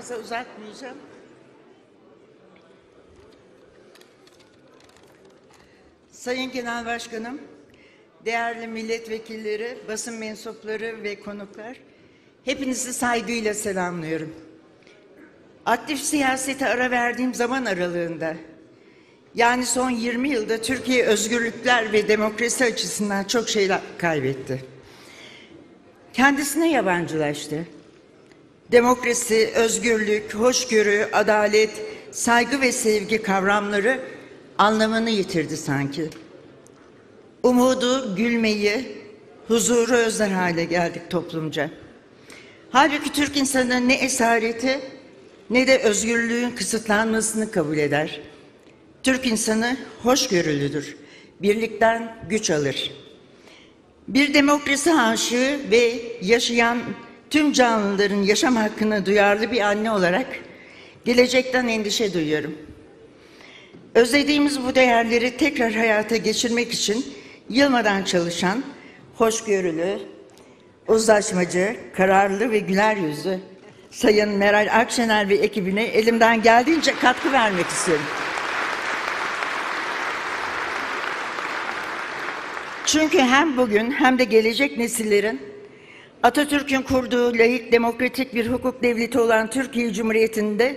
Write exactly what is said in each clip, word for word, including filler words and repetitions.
fazla uzatmayacağım. Sayın Genel Başkanım, değerli milletvekilleri, basın mensupları ve konuklar, hepinizi saygıyla selamlıyorum. Aktif siyasete ara verdiğim zaman aralığında, yani son yirmi yılda Türkiye özgürlükler ve demokrasi açısından çok şeyler kaybetti. Kendisine yabancılaştı. Demokrasi, özgürlük, hoşgörü, adalet, saygı ve sevgi kavramları anlamını yitirdi sanki. Umudu, gülmeyi, huzuru özler hale geldik toplumca. Halbuki Türk insanı ne esareti ne de özgürlüğün kısıtlanmasını kabul eder. Türk insanı hoşgörülüdür, birlikten güç alır. Bir demokrasi aşığı ve yaşayan tüm canlıların yaşam hakkına duyarlı bir anne olarak gelecekten endişe duyuyorum. Özlediğimiz bu değerleri tekrar hayata geçirmek için yılmadan çalışan, hoşgörülü, uzlaşmacı, kararlı ve güler yüzlü Sayın Meral Akşener ve ekibine elimden geldiğince katkı vermek istiyorum. Çünkü hem bugün hem de gelecek nesillerin Atatürk'ün kurduğu laik, demokratik bir hukuk devleti olan Türkiye Cumhuriyeti'nde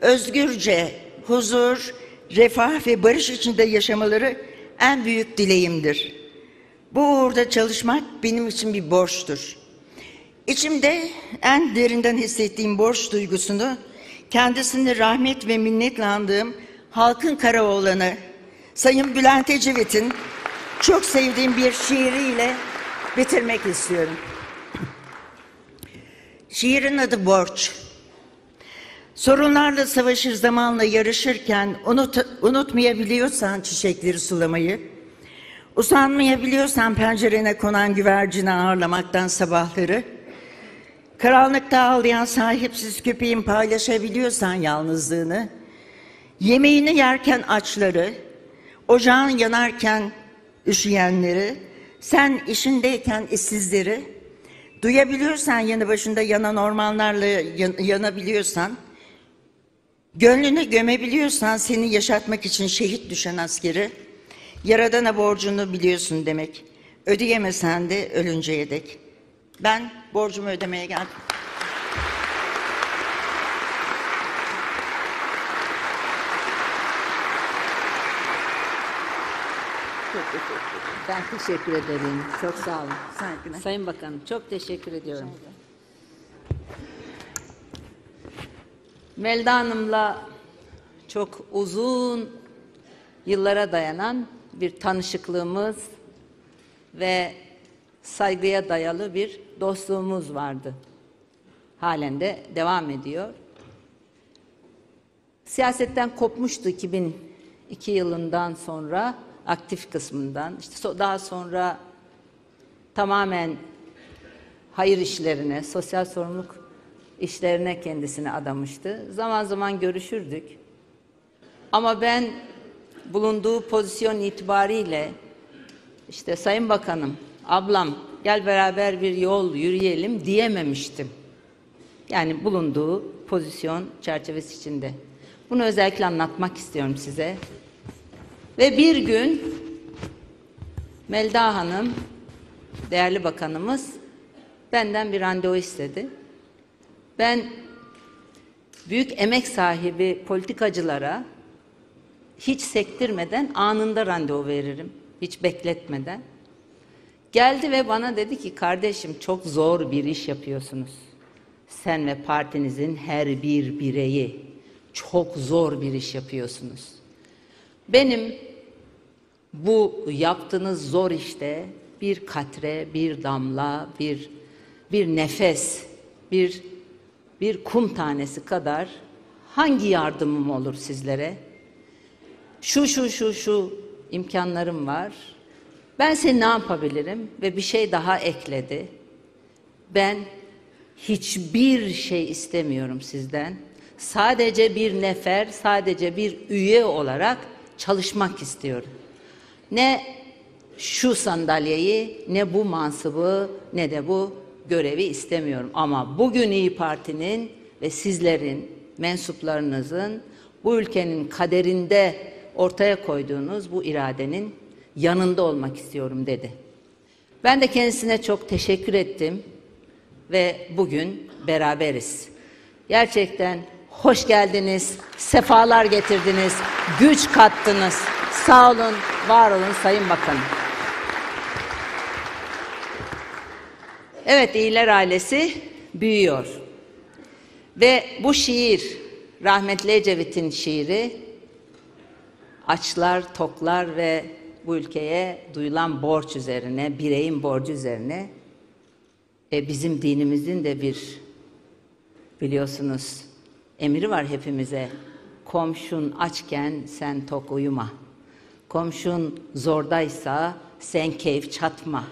özgürce, huzur, refah ve barış içinde yaşamaları en büyük dileğimdir. Bu uğurda çalışmak benim için bir borçtur. İçimde en derinden hissettiğim borç duygusunu kendisini rahmet ve minnetle andığım halkın karaoğlanı Sayın Bülent Ecevit'in çok sevdiğim bir şiiriyle bitirmek istiyorum. Şiirin adı Borç. Sorunlarla savaşır, zamanla yarışırken unut, unutmayabiliyorsan çiçekleri sulamayı, usanmayabiliyorsan pencerene konan güvercini ağırlamaktan sabahları, karanlıkta ağlayan sahipsiz köpeğin paylaşabiliyorsan yalnızlığını, yemeğini yerken açları, ocağın yanarken üşüyenleri, sen işindeyken işsizleri, duyabiliyorsan yanı başında yanan ormanlarla yan, yanabiliyorsan, gönlünü gömebiliyorsan seni yaşatmak için şehit düşen askeri, Yaradan'a borcunu biliyorsun demek. Ödeyemesen de ölünceye dek. Ben borcumu ödemeye geldim. Ben teşekkür ederim. Çok sağ olun. Saygılar. Sayın Bakanım, çok teşekkür ediyorum. Melda Hanım'la çok uzun yıllara dayanan bir tanışıklığımız ve saygıya dayalı bir dostluğumuz vardı. Halen de devam ediyor. Siyasetten kopmuştu iki bin iki yılından sonra, aktif kısmından. İşte daha sonra tamamen hayır işlerine, sosyal sorumluluk işlerine kendisini adamıştı. Zaman zaman görüşürdük. Ama ben bulunduğu pozisyon itibariyle işte Sayın Bakanım, ablam gel beraber bir yol yürüyelim diyememiştim. Yani bulunduğu pozisyon çerçevesi içinde. Bunu özellikle anlatmak istiyorum size. Ve bir gün Melda Hanım, değerli bakanımız, benden bir randevu istedi. Ben büyük emek sahibi politikacılara hiç sektirmeden anında randevu veririm, hiç bekletmeden. Geldi ve bana dedi ki, kardeşim çok zor bir iş yapıyorsunuz. Sen ve partinizin her bir bireyi çok zor bir iş yapıyorsunuz. Benim bu yaptığınız zor işte bir katre, bir damla, bir bir nefes, bir bir kum tanesi kadar hangi yardımım olur sizlere? Şu şu şu şu imkanlarım var. Ben seni ne yapabilirim? Ve bir şey daha ekledi. Ben hiçbir şey istemiyorum sizden. Sadece bir nefer, sadece bir üye olarak çalışmak istiyorum. Ne şu sandalyeyi, ne bu mansıbı, ne de bu görevi istemiyorum. Ama bugün İYİ Parti'nin ve sizlerin, mensuplarınızın bu ülkenin kaderinde ortaya koyduğunuz bu iradenin yanında olmak istiyorum dedi. Ben de kendisine çok teşekkür ettim ve bugün beraberiz. Gerçekten hoş geldiniz, sefalar getirdiniz, güç kattınız. Sağ olun, var olun Sayın Bakanım. Evet, İyiler ailesi büyüyor. Ve bu şiir, rahmetli Ecevit'in şiiri, açlar, toklar ve bu ülkeye duyulan borç üzerine, bireyin borcu üzerine, e, bizim dinimizin de bir, biliyorsunuz, emri var hepimize. Komşun açken sen tok uyuma. Komşun zordaysa sen keyif çatma.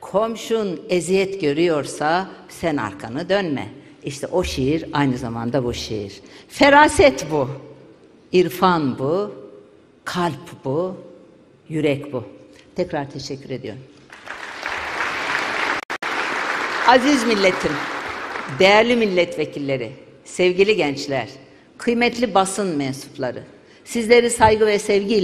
Komşun eziyet görüyorsa sen arkanı dönme. İşte o şiir aynı zamanda bu şiir. Feraset bu, irfan bu, kalp bu, yürek bu. Tekrar teşekkür ediyorum. Aziz milletim, değerli milletvekilleri, sevgili gençler, kıymetli basın mensupları, sizleri saygı ve sevgiyle